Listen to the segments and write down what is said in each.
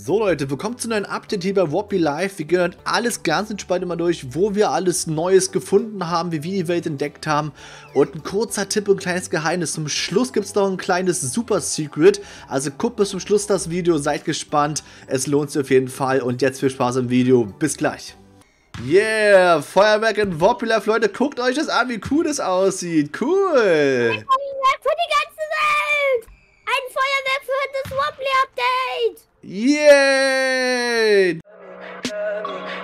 So Leute, willkommen zu einem Update hier bei Wobbly Life. Wir gehen heute alles ganz entspannt immer durch, wo wir alles Neues gefunden haben, wie wir die Welt entdeckt haben. Und ein kurzer Tipp und ein kleines Geheimnis. Zum Schluss gibt es noch ein kleines Super Secret. Also guckt bis zum Schluss das Video, seid gespannt. Es lohnt sich auf jeden Fall und jetzt viel Spaß im Video. Bis gleich. Yeah, Feuerwerk in Wobbly Life, Leute. Guckt euch das an, wie cool das aussieht. Cool. Ein Feuerwerk für die ganze Welt. Ein Feuerwerk für das Wobbly Update. Yay!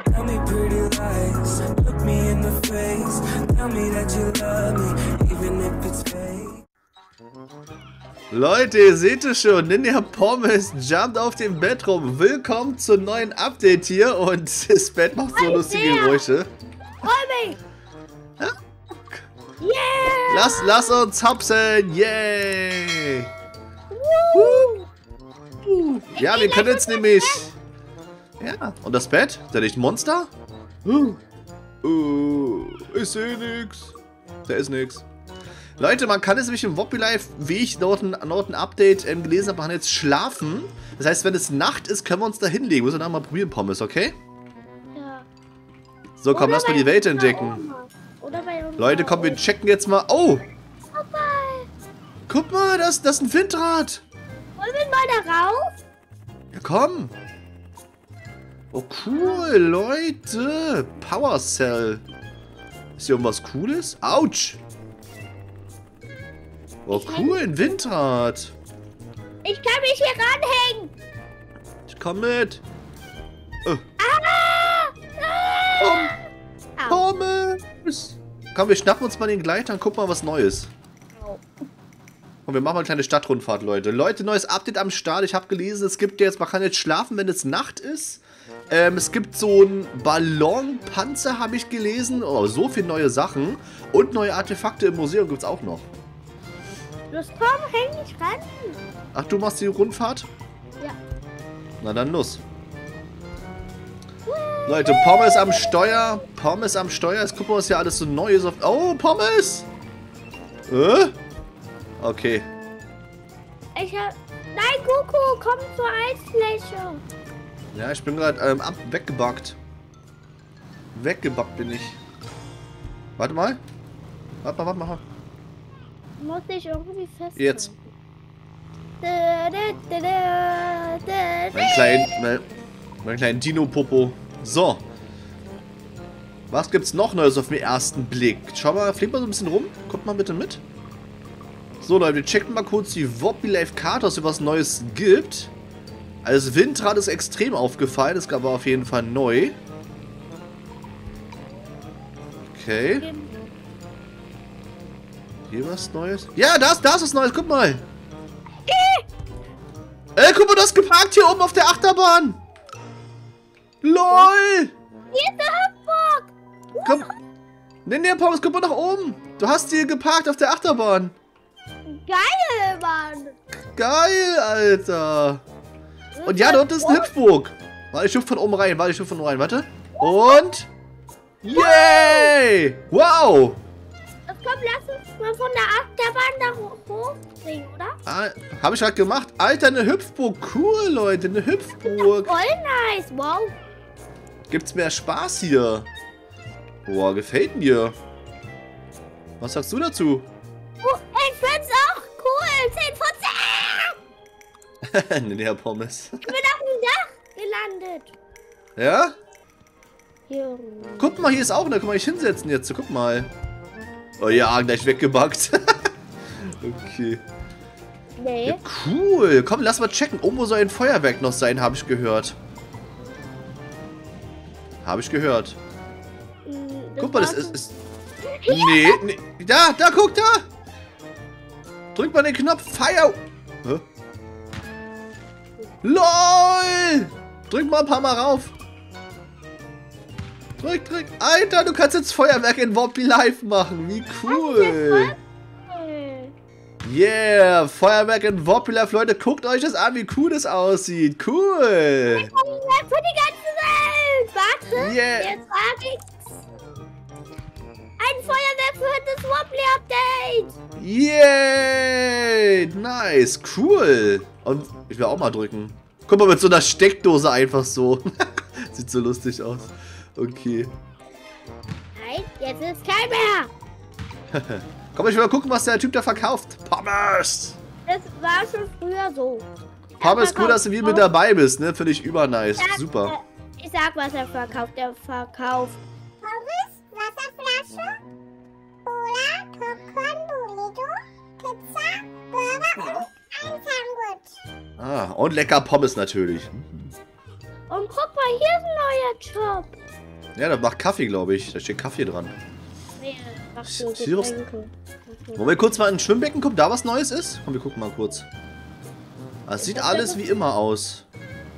Tell me pretty lies, look me in the face, tell me that you love me, even if it's fake. Leute, ihr seht es schon, Ninja Pommes jumpt auf dem Bett rum. Willkommen zum neuen Update hier und das Bett macht so lustige Geräusche. Freu mich! Yeah! Lass uns hopsen! Yay! Yeah. Ja, wir können jetzt nämlich... Ja, und das Bett? Ist da nicht ein Monster? Ich sehe nix. Da ist nix. Leute, man kann jetzt nämlich im Wobbly Life, wie ich dort ein Update gelesen habe, man kann jetzt schlafen. Das heißt, wenn es Nacht ist, können wir uns da hinlegen. Müssen wir dann mal probieren, Pommes, okay? Ja. So, komm, lass mal die Welt entdecken. Leute, komm, wir checken jetzt mal... Oh! Guck mal, das ist ein Windrad. Wollen wir mal da rauf? Ja, komm. Oh, cool, Leute. Power Cell. Ist hier irgendwas Cooles? Autsch. Oh, cool, ein Windrad. Ich kann mich hier ranhängen. Ich komm mit. Komm, wir schnappen uns mal den Gleiter und gucken mal was Neues. Und wir machen mal eine kleine Stadtrundfahrt, Leute. Leute, neues Update am Start. Ich habe gelesen, es gibt jetzt, man kann jetzt schlafen, wenn es Nacht ist. Es gibt so einen Ballonpanzer, habe ich gelesen. Oh, so viele neue Sachen. Und neue Artefakte im Museum gibt es auch noch. Los, komm, häng dich ran. Ach, du machst die Rundfahrt? Ja. Na dann los. Leute, Pommes am Steuer. Pommes am Steuer. Jetzt gucken wir uns hier alles so Neues auf... Oh, Pommes! Okay. Nein, Kuckuck, komm zur Eisfläche. Ja, ich bin gerade weggebackt. Weggebackt bin ich. Warte mal. Warte mal. Muss ich irgendwie festhalten. Jetzt. Mein kleinen Dino-Popo. So. Was gibt's noch Neues auf den ersten Blick? Schau mal, flieg mal so ein bisschen rum. Kommt mal bitte mit. So Leute, wir checken mal kurz die Wobbly Life Karte, ob es was Neues gibt. Also das Windrad ist extrem aufgefallen, das war auf jeden Fall neu. Okay. Hier was Neues? Ja, das ist Neues, guck mal. Guck mal, das ist geparkt hier oben auf der Achterbahn. LOL. Hier ist der Hotbox. Komm, Ninja Pommes, guck mal nach oben. Du hast hier geparkt auf der Achterbahn. Geil, Mann! Geil, Alter! Und ja, dort ist ein Hüpfburg! Warte, ich hüpfe von oben rein, warte. Und... Yay! Wow! Komm, lass uns mal von der Achterbahn da hochbringen, oder? Ah, hab ich gerade gemacht. Alter, eine Hüpfburg! Cool, Leute, eine Hüpfburg! Voll nice, wow! Gibt's mehr Spaß hier? Boah, gefällt mir! Was sagst du dazu? Ninja Pommes. Ich bin auf dem Dach gelandet. Ja? Hier. Guck mal, hier ist auch eine. Guck mal, ich hinsetzen jetzt. Guck mal. Oh ja, gleich weggebackt. Okay. Nee. Ja, cool. Komm, lass mal checken. Irgendwo soll ein Feuerwerk noch sein, habe ich gehört. Guck mal, das ist... Nee. Da, guck, da. Drück mal den Knopf. Feuer... Hä? LOL! Drück mal ein paar Mal rauf. Drück. Alter, du kannst jetzt Feuerwerk in Wobbly Life machen. Wie cool. Yeah, Feuerwerk in Wobbly Life. Leute, guckt euch das an, wie cool das aussieht. Cool. Für die ganze Welt. Warte, jetzt sag ich's. Ein Feuerwerk für das Wobbly Update. Yay. Yeah, nice, cool. Und ich will auch mal drücken. Guck mal, mit so einer Steckdose einfach so. Sieht so lustig aus. Okay. Nein, jetzt ist kein mehr. Komm, ich will mal gucken, was der Typ da verkauft. Pommes! Das war schon früher so. Pommes, cool, dass du wieder mit dabei bist, ne? Finde ich übernice. Super. Ich sag, was er verkauft. Er verkauft Pommes, Wasserflasche, Cola, Popcorn, Burrito, Pizza, Burger und ein Sandwich. Ah, und lecker Pommes natürlich. Und guck mal, hier ist ein neuer Job. Ja, da macht Kaffee, glaube ich. Da steht Kaffee dran. Nee, das macht so Getränke. Wollen wir kurz mal in ein Schwimmbecken gucken, da was Neues ist? Komm, wir gucken mal kurz. Das sieht alles wie immer aus.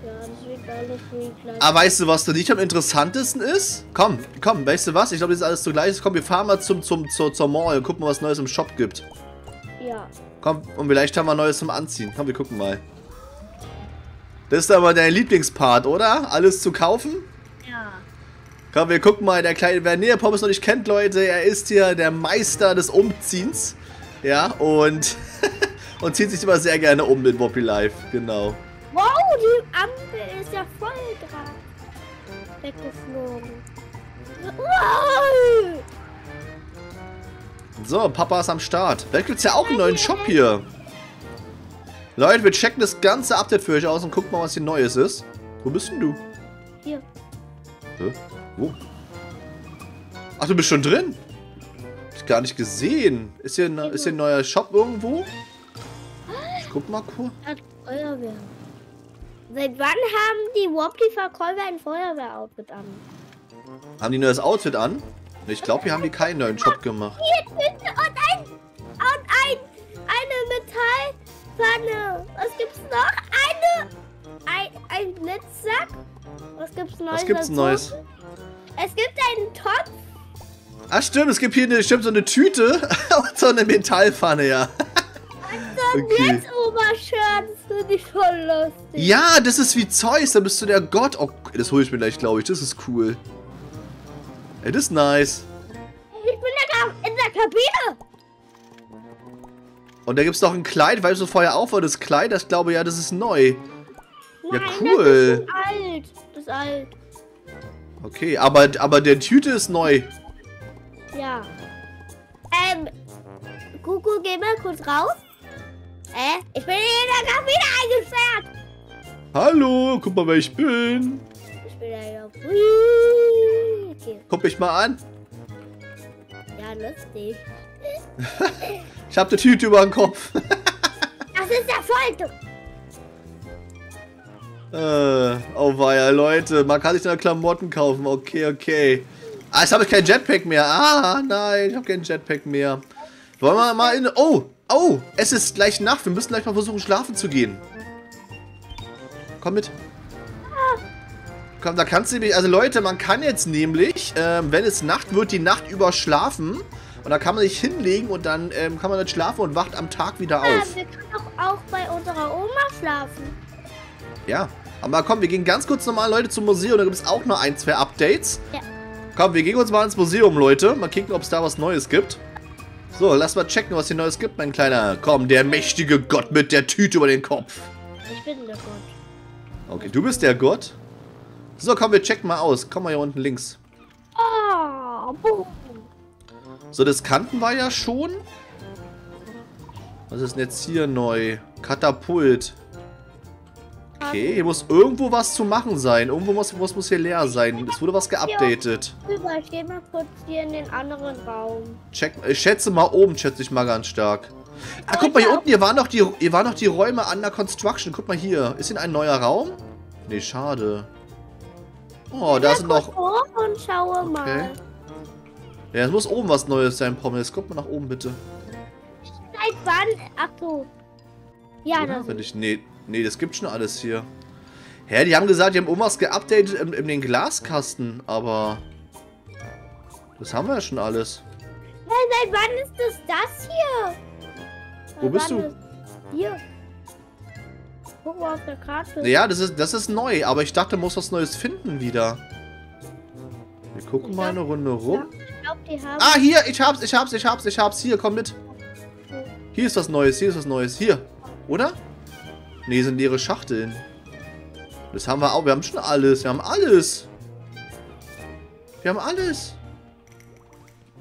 Ja, das sieht alles wie gleich. Ah, weißt du, was da nicht am interessantesten ist? Komm, komm, weißt du was? Ich glaube, das ist alles zugleich. Komm, wir fahren mal zur Mall und gucken mal, was Neues im Shop gibt. Ja. Komm, und vielleicht haben wir Neues zum Anziehen. Komm, wir gucken mal. Das ist aber dein Lieblingspart, oder? Alles zu kaufen? Ja. Komm, wir gucken mal, der kleine, wer Ninja Pommes noch nicht kennt, Leute, er ist hier der Meister des Umziehens. Ja, und, und zieht sich immer sehr gerne um mit Wobbly Life, genau. Wow, die Ampel ist ja voll dran weggeflogen. Wow. So, Papa ist am Start. Vielleicht gibt es ja auch einen neuen Shop hier. Leute, wir checken das ganze Update für euch aus und gucken mal, was hier Neues ist. Wo bist denn du? Hier. Hä? Wo? Ach, du bist schon drin? Hab ich gar nicht gesehen. Ist hier ein neuer Shop irgendwo? Ich guck mal kurz. Feuerwehr. Seit wann haben die Wobbly-Verkäufer ein Feuerwehr-Outfit an? Haben die ein neues Outfit an? Ich glaube, wir haben die keinen neuen Shop gemacht. Hier Tüte eine Metallpfanne. Was gibt's noch? Ein Blitzsack. Was gibt's Neues? Was gibt's Neues? Es gibt einen Topf. Ach stimmt, es gibt hier eine, stimmt, so eine Tüte und so eine Metallpfanne, ja. Und so ein Blitzobershirt, das finde ich voll lustig. Ja, das ist wie Zeus, da bist du der Gott. Oh, das hole ich mir gleich, glaube ich, das ist cool. Ey, das ist nice. Ich bin da in der Kabine. Und da gibt's noch ein Kleid, weißt du, vorher auch war das Kleid, das glaube ich, ja, das ist neu. Ja, nein, cool. Das ist alt. Das ist alt. Okay, aber der Tüte ist neu. Ja. Kuku, geh mal kurz raus. Ich bin hier gerade wieder eingesperrt. Hallo, guck mal, wer ich bin. Ich bin der Wuffi. Okay. Guck mich mal an. Ja, lustig. Ich hab die Tüte über den Kopf. Das ist der Folter. Oh weia, Leute, man kann sich da Klamotten kaufen, okay, okay. Ah, jetzt habe ich kein Jetpack mehr. Ah, nein, ich habe kein Jetpack mehr. Wollen wir mal in... Oh, oh, es ist gleich Nacht, wir müssen gleich mal versuchen, schlafen zu gehen. Komm mit. Komm, da kannst du nämlich... Also Leute, man kann jetzt nämlich, wenn es Nacht wird, die Nacht über schlafen. Und da kann man sich hinlegen und dann kann man nicht schlafen und wacht am Tag wieder auf. Ja, wir können auch bei unserer Oma schlafen. Ja, aber komm, wir gehen ganz kurz nochmal, Leute, zum Museum. Da gibt es auch noch ein, zwei Updates. Ja. Komm, wir gehen uns mal ins Museum, Leute. Mal gucken, ob es da was Neues gibt. So, lass mal checken, was hier Neues gibt, mein Kleiner. Komm, der mächtige Gott mit der Tüte über den Kopf. Ich bin der Gott. Okay, du bist der Gott. So, komm, wir checken mal aus. Komm mal hier unten links. Ah, boom. So, das kannten wir ja schon. Was ist denn jetzt hier neu? Katapult. Okay, hier muss irgendwo was zu machen sein. Irgendwo muss hier leer sein. Es wurde was geupdatet. Ich gehe mal kurz hier in den anderen Raum. Check, ich schätze mal oben, schätze ich mal ganz stark. Ah, guck mal, hier unten, hier waren noch die Räume under construction. Guck mal hier. Ist hier ein neuer Raum? Nee, schade. Oh, da sind noch... Und schaue mal. Ja, es muss oben was Neues sein, Pommes. Guck mal nach oben, bitte. Seit wann? Ach so. Ja, das will ich. Nee. Nee, das gibt schon alles hier. Hä, die haben gesagt, die haben irgendwas geupdatet in den Glaskasten, aber... Das haben wir ja schon alles. Nein, seit wann ist das hier? Wo bist du? Hier. Guck mal auf der Karte. Ja, das ist neu, aber ich dachte, man muss was Neues finden wieder. Wir gucken mal eine Runde rum. Ich glaub, die haben... Ah, hier, ich hab's. Hier, komm mit. Hier ist was Neues, hier ist was Neues. Hier, oder? Ne, sind leere Schachteln. Das haben wir auch. Wir haben schon alles. Wir haben alles. Wir haben alles.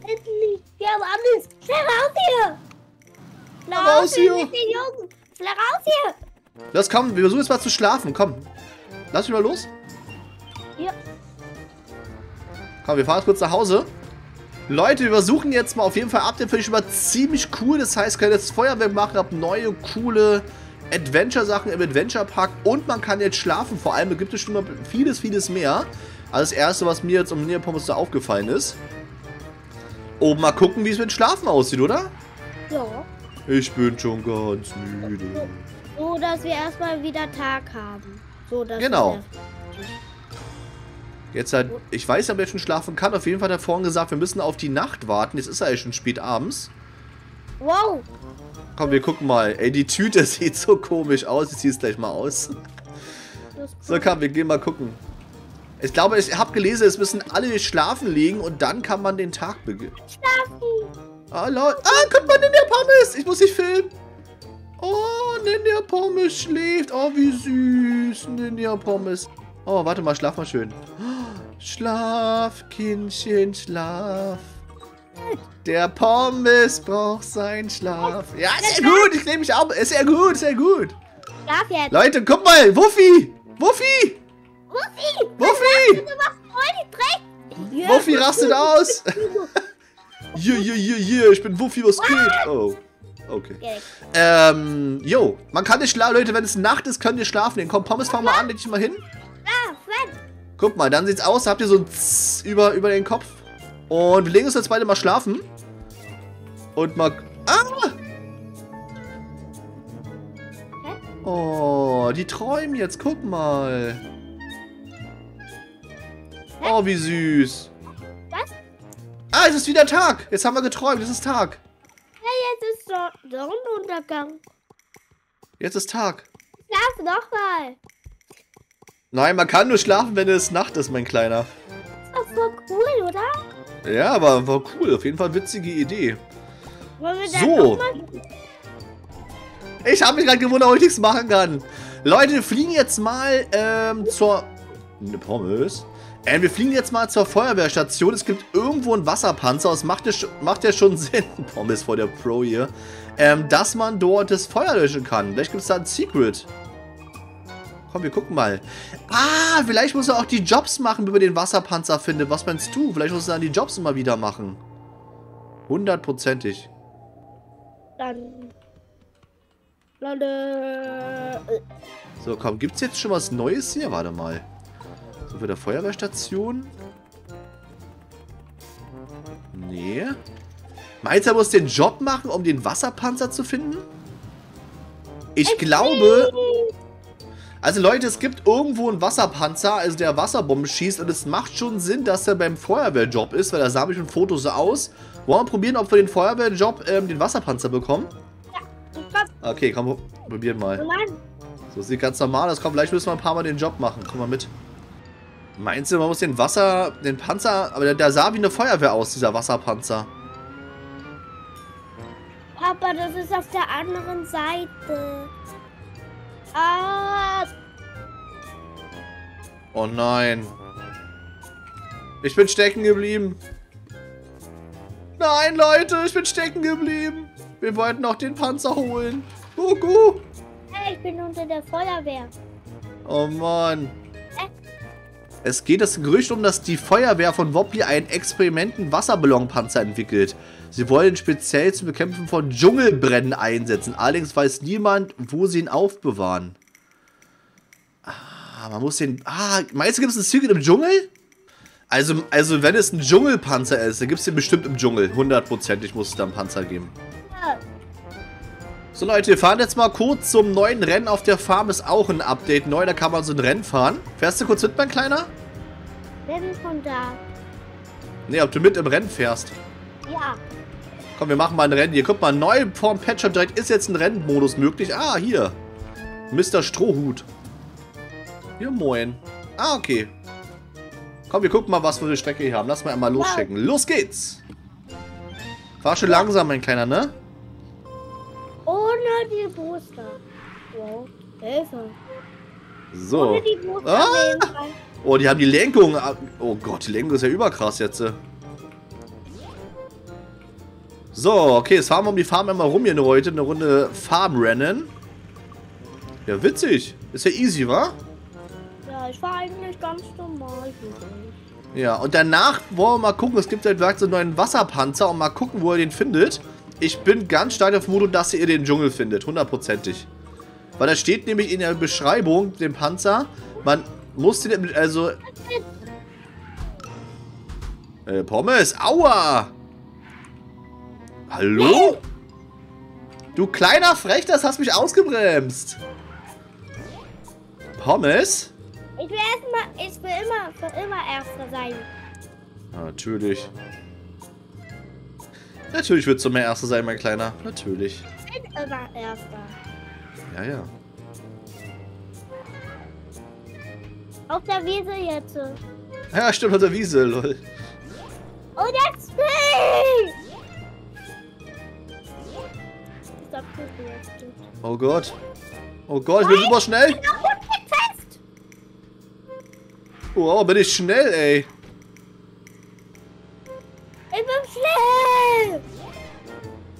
Endlich. Wir haben alles. Schnell raus hier. Schnell raus hier. Schnell raus hier. Los, komm. Wir versuchen jetzt mal zu schlafen. Komm. Lass mich mal los. Ja. Komm, wir fahren jetzt kurz nach Hause. Leute, wir versuchen jetzt mal auf jeden Fall Update. Finde ich immer ziemlich cool. Das heißt, könnt ihr jetzt Feuerwerk machen, habt neue, coole Adventure-Sachen im Adventure-Park. Und man kann jetzt schlafen. Vor allem gibt es schon mal vieles, vieles mehr. Also das Erste, was mir jetzt um Ninja Pommes da aufgefallen ist. Oben mal gucken, wie es mit Schlafen aussieht, oder? Ja. Ich bin schon ganz müde. So, dass wir erstmal wieder Tag haben. So, dass genau. Jetzt halt, ich weiß, ob er schon schlafen kann. Auf jeden Fall hat er vorhin gesagt, wir müssen auf die Nacht warten. Jetzt ist er ja schon spät abends. Wow. Komm, wir gucken mal. Ey, die Tüte sieht so komisch aus. Ich ziehe es gleich mal aus. So, komm, wir gehen mal gucken. Ich glaube, ich habe gelesen, es müssen alle schlafen liegen und dann kann man den Tag beginnen. Schlafen. Ah, laut. Ah, guck mal, Ninja Pommes. Ich muss dich filmen. Oh, Ninja Pommes schläft. Oh, wie süß. Ninja Pommes. Oh, warte mal, schlaf mal schön. Schlaf, Kindchen, schlaf. Der Pommes braucht seinen Schlaf. Ja, sehr gut, ich nehme mich ab. Ist sehr gut, sehr gut. Schlaf jetzt. Leute, guck mal, Wuffi. Wuffi. Wuffi. Wuffi. Wuffi rastet aus. Yeah. Ich bin Wuffi, was geht? Oh. Okay. Jo, man kann nicht schlafen. Leute, wenn es Nacht ist, könnt ihr schlafen gehen. Komm, Pommes, fang mal an, leg dich mal hin. Guck mal, dann sieht's aus. Habt ihr so ein Zzz über den Kopf. Und wir legen uns jetzt beide mal schlafen. Und mal... Ah! Oh, die träumen jetzt. Guck mal. Oh, wie süß. Was? Ah, es ist wieder Tag. Jetzt haben wir geträumt. Es ist Tag. Jetzt ist Sonnenuntergang. Jetzt ist Tag. Schlaf nochmal. Nein, man kann nur schlafen, wenn es Nacht ist, mein Kleiner. Das war cool, oder? Ja, aber war cool. Auf jeden Fall witzige Idee. Wollen wir so. Ich habe mich gerade gewundert, ob ich nichts machen kann. Leute, wir fliegen jetzt mal zur... Eine Pommes. Wir fliegen jetzt mal zur Feuerwehrstation. Es gibt irgendwo einen Wasserpanzer. Das macht ja schon Sinn. Pommes vor der Pro hier. Dass man dort das Feuer löschen kann. Vielleicht gibt es da ein Secret. Komm, wir gucken mal. Ah, vielleicht muss er auch die Jobs machen, wenn man den Wasserpanzer findet. Was meinst du? Vielleicht muss er dann die Jobs immer wieder machen. 100%ig. Dann. So, komm. Gibt es jetzt schon was Neues hier? Warte mal. Für der Feuerwehrstation? Nee. Meinst du, er muss den Job machen, um den Wasserpanzer zu finden? Ich glaube... Also Leute, es gibt irgendwo einen Wasserpanzer, also der Wasserbomben schießt. Und es macht schon Sinn, dass er beim Feuerwehrjob ist, weil da sah ich schon Fotos so aus. Wollen wir probieren, ob wir den Feuerwehrjob den Wasserpanzer bekommen? Ja, okay, komm, probieren mal. So sieht ganz normal aus. Komm, vielleicht müssen wir ein paar Mal den Job machen. Komm mal mit. Meinst du, man muss den Panzer... Aber der sah wie eine Feuerwehr aus, dieser Wasserpanzer. Papa, das ist auf der anderen Seite. Ah! Oh nein. Ich bin stecken geblieben. Nein, Leute, ich bin stecken geblieben. Wir wollten noch den Panzer holen. Gugu. Hey, ich bin unter der Feuerwehr. Oh Mann. Es geht das Gerücht um, dass die Feuerwehr von Wobbly einen experimenten Wasserballonpanzer entwickelt. Sie wollen ihn speziell zum Bekämpfen von Dschungelbrennen einsetzen. Allerdings weiß niemand, wo sie ihn aufbewahren. Ah, man muss den... Ah, meinst du, gibt es ein Secret im Dschungel? Also wenn es ein Dschungelpanzer ist, dann gibt es den bestimmt im Dschungel. 100%ig muss es da einen Panzer geben. So Leute, wir fahren jetzt mal kurz zum neuen Rennen auf der Farm. Ist auch ein Update neu, da kann man so ein Rennen fahren. Fährst du kurz mit, mein Kleiner? Rennen von da. Ne, ob du mit im Rennen fährst. Ja. Komm, wir machen mal ein Rennen hier. Guck mal, neu vom Patch-Up direkt ist jetzt ein Rennmodus möglich. Ah, hier. Mr. Strohhut. Ja, moin. Ah, okay. Komm, wir gucken mal, was wir für eine Strecke hier haben. Lass mal einmal loschecken. Los geht's. Fahr schon langsam, mein Kleiner, ne? Ohne die Booster. Wow, Hilfe. So. Oh, die haben die Lenkung. Oh Gott, die Lenkung ist ja überkrass jetzt. So, okay, jetzt fahren wir um die Farm einmal rum hier heute. Eine Runde Farmrennen. Ja, witzig. Ist ja easy, wa? Ja, ich fahre eigentlich ganz normal. Ja, und danach wollen wir mal gucken. Es gibt seit Werk so einen neuen Wasserpanzer und mal gucken, wo er den findet. Ich bin ganz stark auf Mut, dass ihr den Dschungel findet. Hundertprozentig. Weil da steht nämlich in der Beschreibung, den Panzer, man muss den, also... Pommes, aua! Hallo? Du kleiner Frech, das hast mich ausgebremst. Pommes? Ich will immer Erster sein. Natürlich. Natürlich willst du mehr Erster sein, mein Kleiner. Natürlich. Ich bin immer Erster. Ja, ja. Auf der Wiese jetzt. Ja, stimmt, auf der Wiese, lol. Oh, jetzt bin ich! Oh Gott. Oh Gott, ich bin super schnell. Wow, bin ich schnell, ey. Ich bin schnell.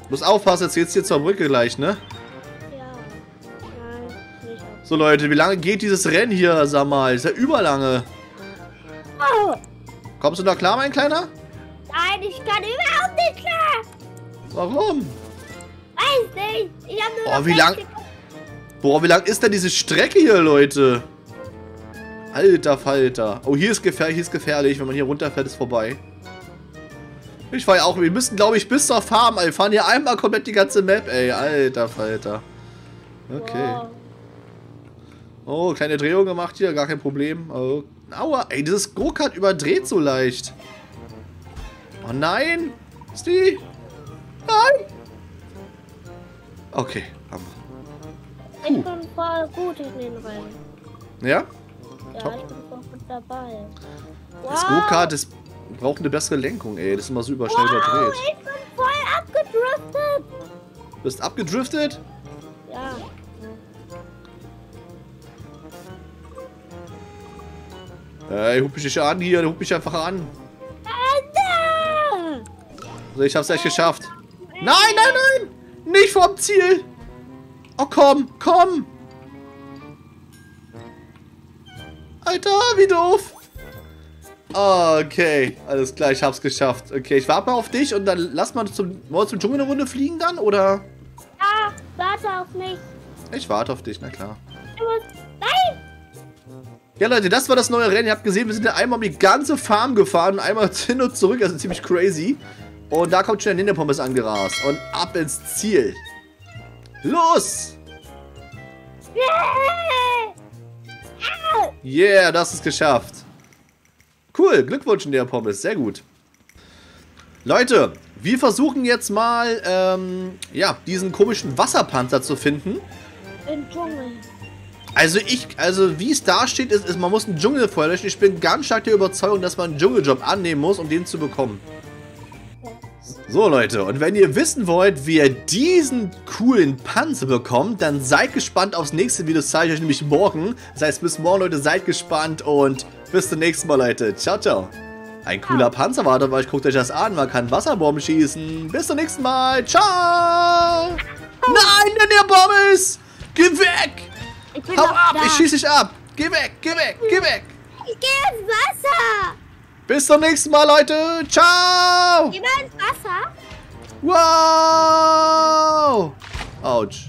Muss aufpassen, jetzt geht's hier zur Brücke gleich, ne? Ja. Nein, nicht. So, Leute, wie lange geht dieses Rennen hier, sag mal? Ist ja überlange. Oh. Kommst du da klar, mein Kleiner? Nein, ich kann überhaupt nicht klar. Warum? Weiß nicht. Ich hab nur Boah, wie lang ist denn diese Strecke hier, Leute? Alter Falter. Oh, hier ist gefährlich. Wenn man hier runterfährt, ist vorbei. Ich fahre ja auch. Wir müssen, glaube ich, bis zur Farm, ey. Wir fahren hier einmal komplett die ganze Map, ey. Alter Falter. Okay. Oh, kleine Drehung gemacht hier. Gar kein Problem. Oh. Aua, ey. Dieses Go-Kart überdreht so leicht. Oh nein. Steve. Nein. Okay, haben wir. Ich bin voll gut in den Rennen. Ja? Ja, top. Ich bin voll gut dabei. Wow. Das Go-Kart, das braucht eine bessere Lenkung, ey. Das ist immer so überschnell überdreht. Ich bin voll abgedriftet. Du bist abgedriftet? Ja. Ey, hup mich nicht an hier. Hup mich einfach an. Alter! Also ich hab's echt geschafft. Nein, nein, nein! Nicht vom Ziel! Oh komm, komm! Alter, wie doof! Okay, alles klar, ich hab's geschafft. Okay, ich warte mal auf dich und dann lass mal wollen wir zum Dschungel eine Runde fliegen dann, oder? Ja, warte auf mich. Ich warte auf dich, na klar. Nein! Ja Leute, das war das neue Rennen. Ihr habt gesehen, wir sind ja einmal um die ganze Farm gefahren und einmal hin und zurück, also ziemlich crazy. Und da kommt schon der Ninja Pommes angerast. Und ab ins Ziel. Los! Yeah, das ist geschafft. Cool, Glückwunsch, Ninja Pommes. Sehr gut. Leute, wir versuchen jetzt mal, ja, diesen komischen Wasserpanzer zu finden. Im Dschungel. Also wie es da steht, ist, man muss einen Dschungel vorher löschen. Ich bin ganz stark der Überzeugung, dass man einen Dschungeljob annehmen muss, um den zu bekommen. So Leute, und wenn ihr wissen wollt, wie ihr diesen coolen Panzer bekommt, dann seid gespannt aufs nächste Video, das zeige ich euch nämlich morgen. Das heißt, bis morgen Leute, seid gespannt und bis zum nächsten Mal Leute. Ciao, ciao. Ein cooler Panzer war dabei, guckt euch das an, man kann Wasserbomben schießen. Bis zum nächsten Mal, ciao. Nein, Ninja Pommes! Geh weg! Hau ab, ich schieße dich ab. Geh weg, geh weg, geh weg. Ich gehe ins Wasser. Bis zum nächsten Mal, Leute. Ciao. Geh mal ins Wasser. Wow. Autsch.